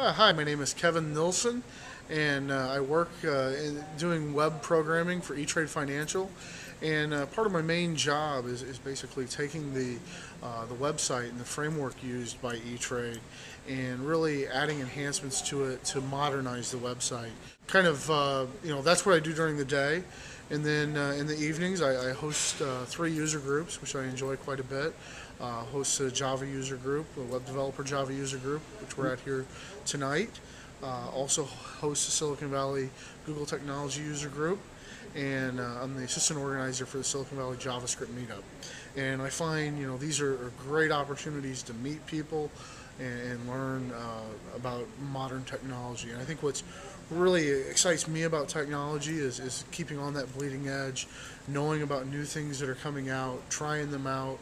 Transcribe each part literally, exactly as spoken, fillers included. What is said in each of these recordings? Uh, hi, my name is Kevin Nilson, and uh, I work uh, in doing web programming for E Trade Financial. And uh, part of my main job is, is basically taking the, uh, the website and the framework used by E Trade and really adding enhancements to it to modernize the website. Kind of, uh, you know, that's what I do during the day. And then uh, in the evenings, I, I host uh, three user groups, which I enjoy quite a bit. Uh, host a Java user group, a web developer Java user group, which we're at here tonight. Uh, also host a Silicon Valley Google Technology user group. And uh, I'm the assistant organizer for the Silicon Valley JavaScript meetup. And I find, you know, these are, are great opportunities to meet people and, and learn uh, about modern technology. And I think what's really excites me about technology is, is keeping on that bleeding edge, knowing about new things that are coming out, trying them out,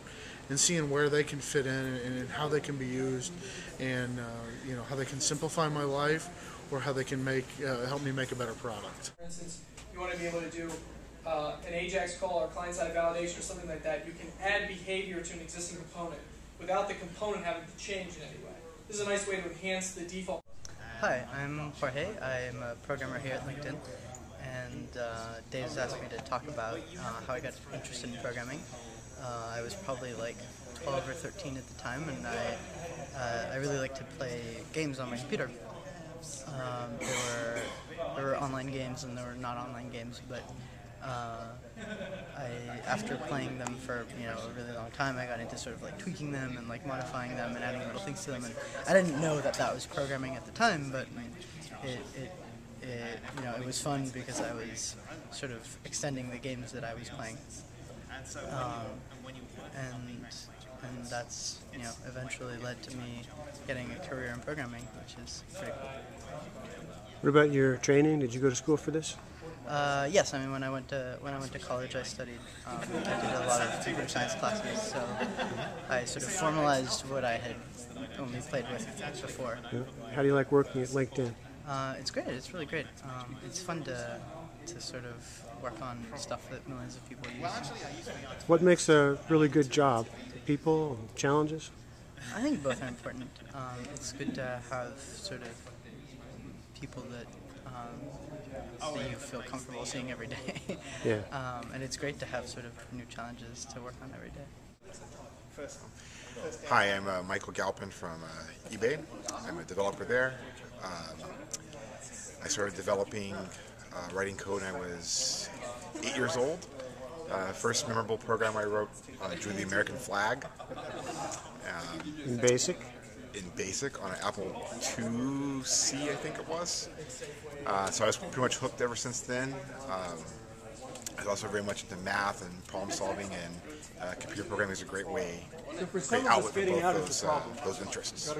and seeing where they can fit in and, and how they can be used, and uh, you know, how they can simplify my life or how they can make uh, help me make a better product. For instance, you want to be able to do uh, an AJAX call or client-side validation or something like that. You can add behavior to an existing component without the component having to change in any way. This is a nice way to enhance the default. Hi, I'm Jorge. I'm a programmer here at LinkedIn, and uh, Dave's asked me to talk about uh, how I got interested in programming. Uh, I was probably like twelve or thirteen at the time, and I uh, I really like to play games on my computer. Um, there were there were online games and there were not online games, but uh, I after playing them for you know a really long time, I got into sort of like tweaking them and like modifying them and adding little things to them. And I didn't know that that was programming at the time, but it. it It, you know, it was fun because I was sort of extending the games that I was playing, um, and and that's you know eventually led to me getting a career in programming, which is pretty cool. What about your training? Did you go to school for this? Uh, yes, I mean when I went to when I went to college, I studied. Um, I did a lot of computer science classes, so I sort of formalized what I had only played with before. Yeah. How do you like working at LinkedIn? Uh, it's great. It's really great. Um, it's fun to to sort of work on stuff that millions of people use. What makes a really good job? People, challenges? I think both are important. Um, it's good to have sort of people that, um, that you feel comfortable seeing every day. Yeah. Um, and it's great to have sort of new challenges to work on every day. Hi, I'm uh, Michael Galpin from uh, eBay. I'm a developer there. Um, I started developing, uh, writing code when I was eight years old. Uh, first memorable program I wrote uh, drew the American flag. Um, in BASIC? In BASIC on an Apple two C, I think it was. Uh, so I was pretty much hooked ever since then. Um, I was also very much into math and problem solving, and uh, computer programming is a great way, great outlet for both those, uh, those interests.